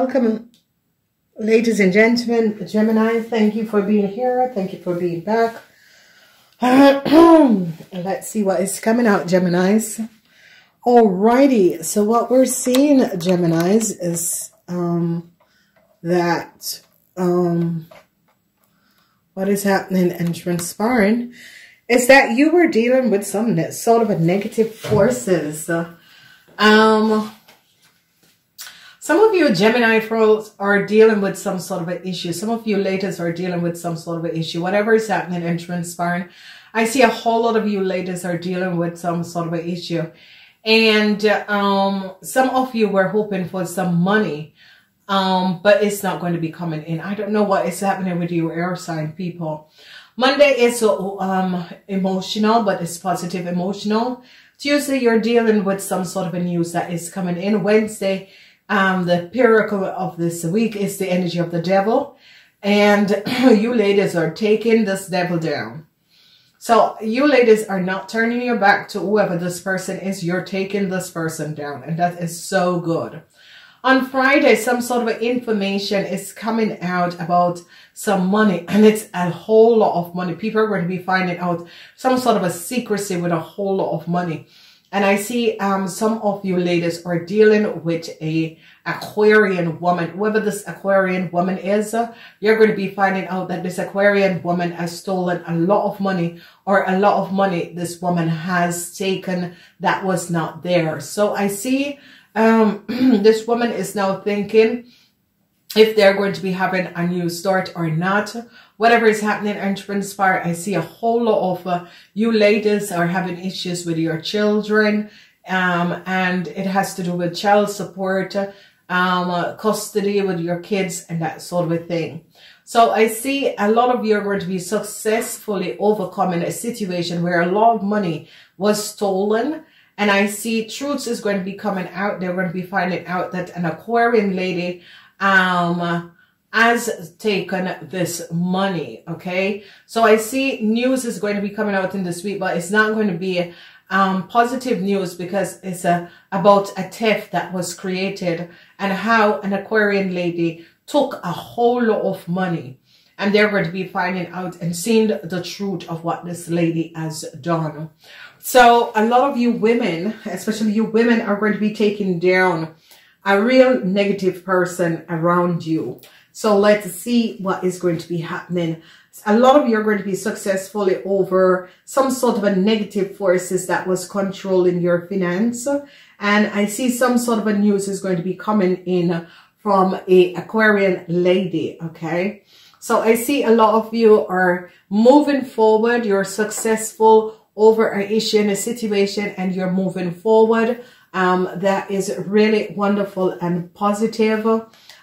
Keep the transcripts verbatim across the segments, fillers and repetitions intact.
Welcome, ladies and gentlemen, Gemini. Thank you for being here. Thank you for being back. Let's see what is coming out, Geminis. Alrighty, so what we're seeing, Geminis, is um, that um, what is happening and transpiring is that you were dealing with some sort of a negative forces. Um, some of you Gemini folks are dealing with some sort of an issue. Some of you ladies are dealing with some sort of an issue. Whatever is happening and transpiring, I see a whole lot of you ladies are dealing with some sort of an issue. And um, some of you were hoping for some money, um, but it's not going to be coming in. I don't know what is happening with you air sign people. Monday is um, emotional, but it's positive emotional. Tuesday, you're dealing with some sort of a news that is coming in. Wednesday, um, the miracle of this week is the energy of the devil. And you ladies are taking this devil down. So you ladies are not turning your back to whoever this person is. You're taking this person down. And that is so good. On Friday, some sort of information is coming out about some money, and it's a whole lot of money. People are going to be finding out some sort of a secrecy with a whole lot of money. And I see um, some of you ladies are dealing with a Aquarian woman. Whoever this Aquarian woman is, uh, you're going to be finding out that this Aquarian woman has stolen a lot of money, or a lot of money this woman has taken that was not there. So I see... Um, this woman is now thinking if they're going to be having a new start or not. Whatever is happening and transpire, I see a whole lot of uh, you ladies are having issues with your children, um, and it has to do with child support, um, uh, custody with your kids, and that sort of thing. So I see a lot of you are going to be successfully overcoming a situation where a lot of money was stolen. And I see truths is going to be coming out. They're going to be finding out that an Aquarian lady um, has taken this money, okay? So I see news is going to be coming out in this week, but it's not going to be um, positive news, because it's a, about a theft that was created and how an Aquarian lady took a whole lot of money. And they're going to be finding out and seeing the truth of what this lady has done. So a lot of you women, especially you women, are going to be taking down a real negative person around you. So let's see what is going to be happening. A lot of you are going to be successfully over some sort of a negative forces that was controlling your finance. And I see some sort of a news is going to be coming in from a Aquarian lady, okay? So I see a lot of you are moving forward. You're successful over an issue in a situation, and you're moving forward. Um, that is really wonderful and positive.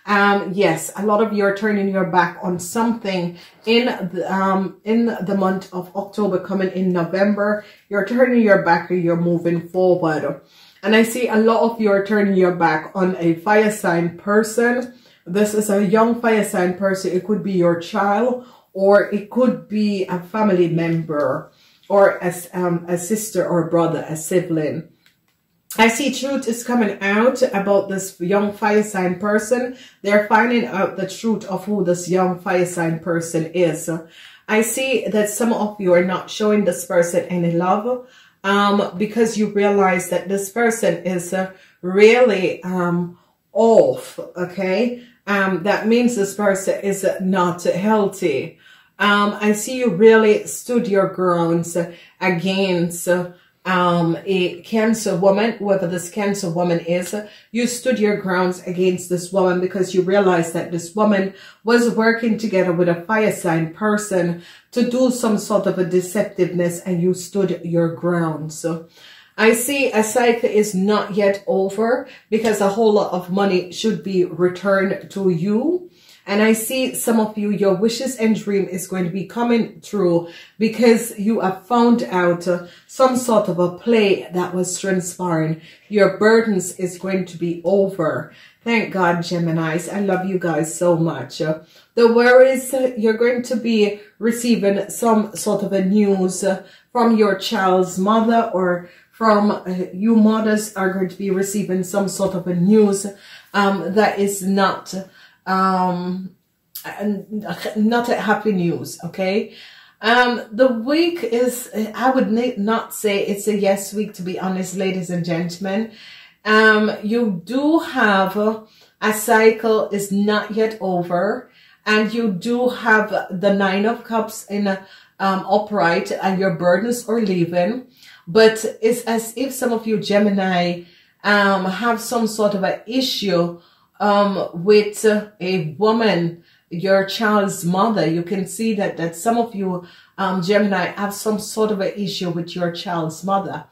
Um, yes, a lot of you are turning your back on something in the, um, in the month of October, coming in November. You're turning your back and you're moving forward. And I see a lot of you are turning your back on a fire sign person. This is a young fire sign person. It could be your child, or it could be a family member, or as um, a sister or a brother, a sibling. I see truth is coming out about this young fire sign person. They're finding out the truth of who this young fire sign person is. I see that some of you are not showing this person any love, um, because you realize that this person is uh, really um, off, okay? Um, that means this person is not healthy. Um, I see you really stood your grounds against um, a Cancer woman, whoever this Cancer woman is. You stood your grounds against this woman because you realized that this woman was working together with a fire sign person to do some sort of a deceptiveness, and you stood your grounds. So I see a cycle is not yet over, because a whole lot of money should be returned to you. And I see some of you, your wishes and dream is going to be coming true, because you have found out uh, some sort of a play that was transpiring. Your burdens is going to be over. Thank God, Geminis. I love you guys so much. Uh, the worries, uh, you're going to be receiving some sort of a news uh, from your child's mother, or from uh, you mothers are going to be receiving some sort of a news um, that is not um, not a happy news, okay? Um, the week is, I would not say it's a yes week, to be honest, ladies and gentlemen. Um, you do have a cycle is not yet over, and you do have the Nine of Cups in a, um, upright, and your burdens are leaving. But it's as if some of you Gemini um, have some sort of an issue um, with a woman, your child's mother. You can see that, that some of you um, Gemini have some sort of an issue with your child's mother.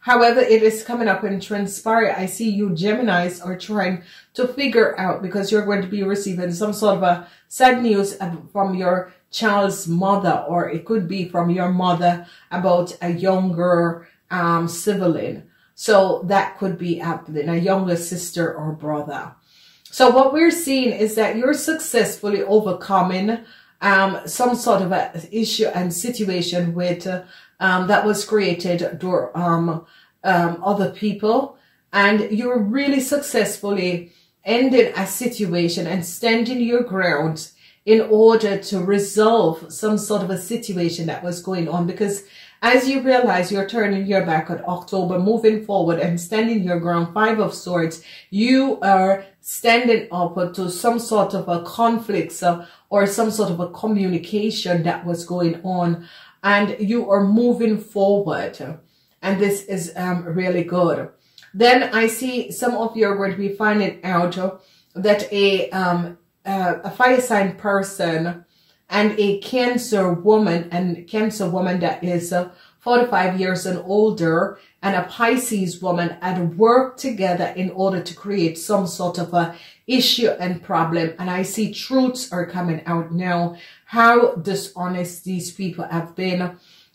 However, it is coming up and transpire. I see you Geminis are trying to figure out, because you're going to be receiving some sort of a sad news from your child's mother, or it could be from your mother about a younger um, sibling. So that could be happening, a younger sister or brother. So what we're seeing is that you're successfully overcoming um, some sort of an issue and situation with uh, um, that was created door, um, um, other people, and you're really successfully ending a situation and standing your ground in order to resolve some sort of a situation that was going on. Because as you realize, you're turning your back on October, moving forward and standing your ground, Five of Swords, you are standing up to some sort of a conflict or some sort of a communication that was going on, and you are moving forward. And this is um, really good. Then I see some of you are going to be finding out that a um, Uh, a fire sign person and a cancer woman, and cancer woman that is uh, forty-five years and older, and a Pisces woman had worked together in order to create some sort of a issue and problem. And I see truths are coming out now, how dishonest these people have been.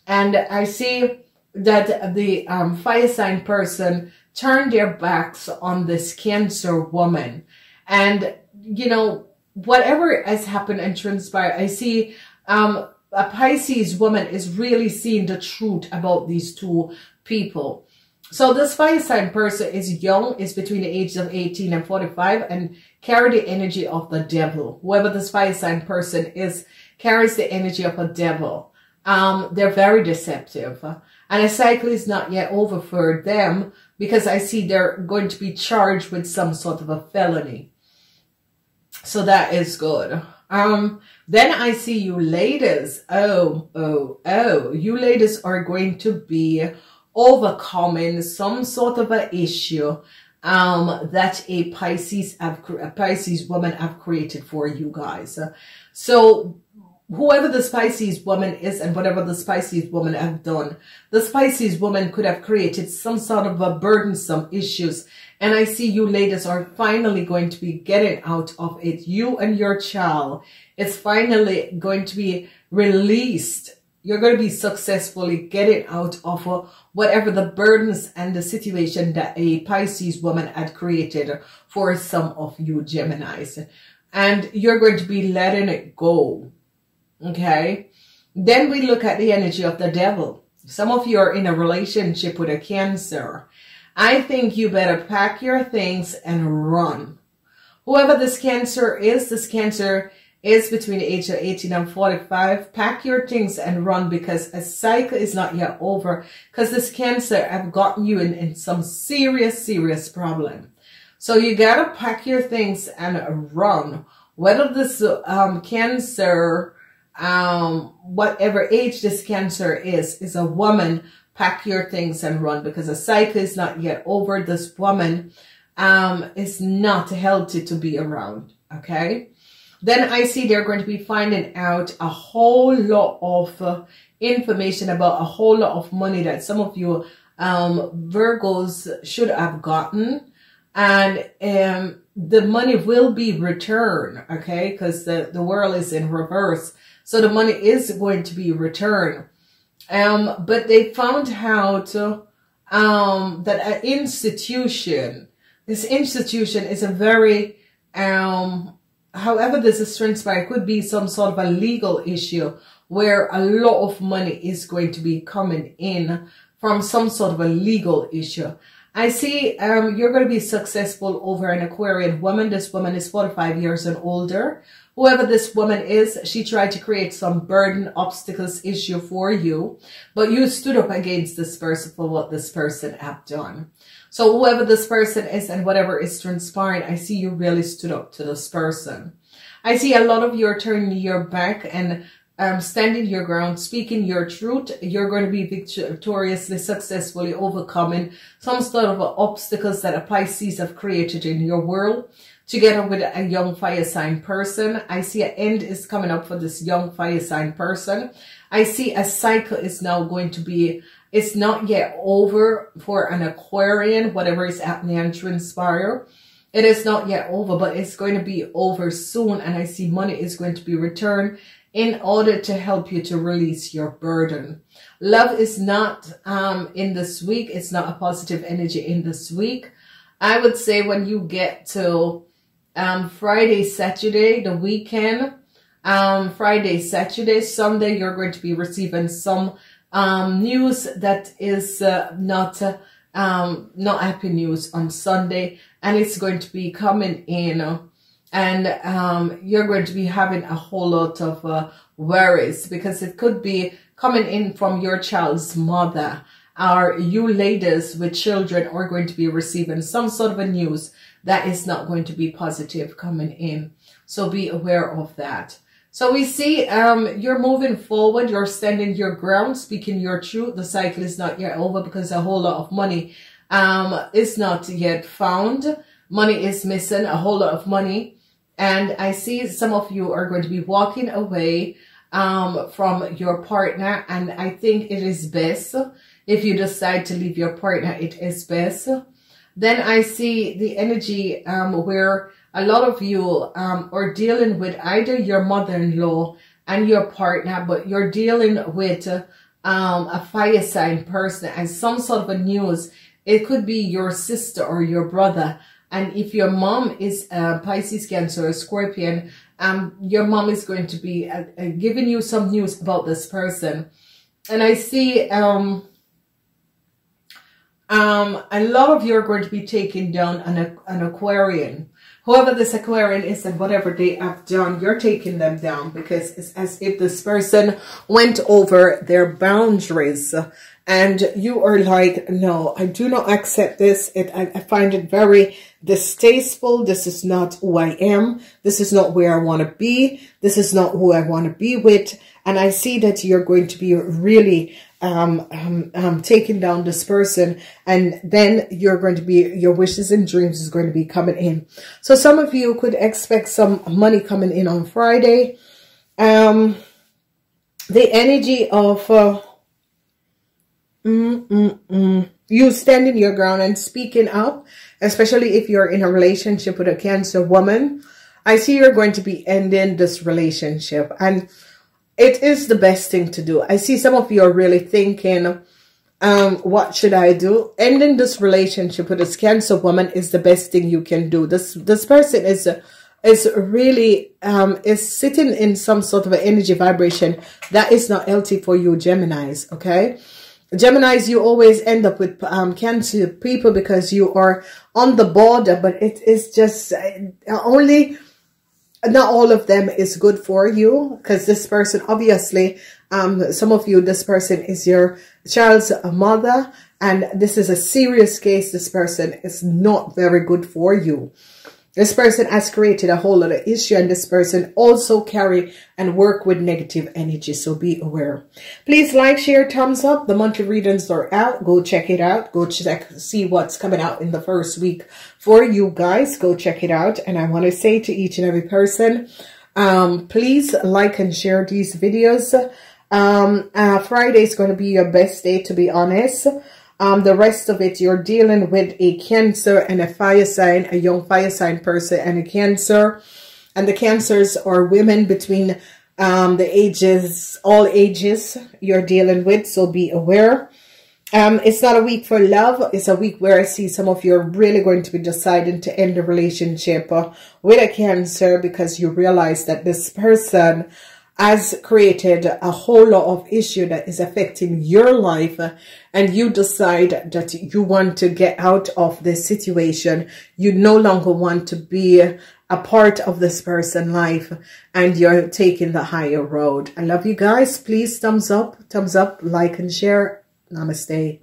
And I see that the um, fire sign person turned their backs on this cancer woman. And, you know, whatever has happened and transpired, I see um, a Pisces woman is really seeing the truth about these two people. So this fire sign person is young, is between the ages of eighteen and forty-five, and carry the energy of the devil. Whoever this fire sign person is carries the energy of a devil. Um, they're very deceptive, and a cycle is not yet over for them, because I see they're going to be charged with some sort of a felony. So that is good. Um, then I see you ladies. Oh, oh, oh. You ladies are going to be overcoming some sort of an issue um, that a Pisces, have, a Pisces woman have created for you guys. So whoever this Pisces woman is and whatever this Pisces woman have done, this Pisces woman could have created some sort of a burdensome issues. And I see you ladies are finally going to be getting out of it. You and your child is finally going to be released. You're going to be successfully getting out of whatever the burdens and the situation that a Pisces woman had created for some of you Geminis. And you're going to be letting it go. Okay. Then we look at the energy of the devil. Some of you are in a relationship with a Cancer. I think you better pack your things and run. Whoever this Cancer is, this Cancer is between the age of eighteen and forty-five. Pack your things and run, because a cycle is not yet over. Because this Cancer have gotten you in, in some serious, serious problem. So you gotta pack your things and run. Whether this um, Cancer, um, whatever age this Cancer is, is a woman, pack your things and run, because a cycle is not yet over. This woman um, is not healthy to be around, okay? Then I see they're going to be finding out a whole lot of uh, information about a whole lot of money that some of you um, Virgos should have gotten. And um, the money will be returned, okay? Because the, the world is in reverse. So the money is going to be returned. Um, but they found out um, that an institution, this institution is a very, um, however this is transpired, could be some sort of a legal issue where a lot of money is going to be coming in from some sort of a legal issue. I see um, you're going to be successful over an Aquarian woman. This woman is forty-five years and older. Whoever this woman is, she tried to create some burden, obstacles, issue for you, but you stood up against this person for what this person had done. So whoever this person is and whatever is transpiring, I see you really stood up to this person. I see a lot of you are turning your back and Um, standing your ground, speaking your truth. You're going to be victoriously, successfully overcoming some sort of obstacles that a Pisces have created in your world, together with a young fire sign person. I see an end is coming up for this young fire sign person. I see a cycle is now going to be, it's not yet over for an Aquarian, whatever is happening and transpire. It is not yet over, but it's going to be over soon. And I see money is going to be returned in order to help you to release your burden. Love is not um, in this week. It's not a positive energy in this week. I would say when you get to um, Friday, Saturday, the weekend, um, Friday, Saturday, Sunday, you're going to be receiving some um, news that is uh, not uh, um, not happy news on Sunday, and it's going to be coming in. Uh, And um, you're going to be having a whole lot of uh, worries, because it could be coming in from your child's mother, or you ladies with children are going to be receiving some sort of a news that is not going to be positive coming in. So be aware of that. So we see um, you're moving forward, you're standing your ground, speaking your truth. The cycle is not yet over because a whole lot of money um, is not yet found. Money is missing, a whole lot of money. And I see some of you are going to be walking away um, from your partner. And I think it is best if you decide to leave your partner. It is best. Then I see the energy um, where a lot of you um, are dealing with either your mother-in-law and your partner, but you're dealing with um, a fire sign person and some sort of a news. It could be your sister or your brother. And if your mom is uh, Pisces, Cancer, or Scorpion, um, your mom is going to be uh, uh, giving you some news about this person. And I see um, um, a lot of you are going to be taking down an, an Aquarian. Whoever this Aquarian is and whatever they have done, you're taking them down, because it's as if this person went over their boundaries. And you are like, no, I do not accept this. It, I, I find it very distasteful. This is not who I am. This is not where I want to be. This is not who I want to be with. And I see that you're going to be really um, um, um, taking down this person. And then you're going to be, your wishes and dreams is going to be coming in. So some of you could expect some money coming in on Friday. Um, the energy of... Uh, Mm, mm, mm. You standing your ground and speaking up, especially if you're in a relationship with a Cancer woman. I see you're going to be ending this relationship, and it is the best thing to do. I see some of you are really thinking, um, what should I do? Ending this relationship with this Cancer woman is the best thing you can do. This this person is a is really um, is sitting in some sort of an energy vibration that is not healthy for you, Geminis, okay? Geminis, you always end up with um, Cancer people because you are on the border, but it is just only, not all of them is good for you, because this person, obviously, um, some of you, this person is your child's mother, and this is a serious case. This person is not very good for you. This person has created a whole lot of issue, and this person also carry and work with negative energy. So be aware. Please like, share, thumbs up. The monthly readings are out. Go check it out. Go check, see what's coming out in the first week for you guys. Go check it out. And I want to say to each and every person, um, please like and share these videos. Um, uh, Friday is going to be your best day, to be honest. Um, the rest of it, you're dealing with a Cancer and a fire sign, a young fire sign person and a Cancer. And the Cancers are women between um, the ages, all ages you're dealing with. So be aware. Um, it's not a week for love. It's a week where I see some of you are really going to be deciding to end a relationship uh, with a Cancer, because you realize that this person has created a whole lot of issue that is affecting your life, and you decide that you want to get out of this situation. You no longer want to be a part of this person's life, and you're taking the higher road. I love you guys. Please thumbs up, thumbs up, like and share. Namaste.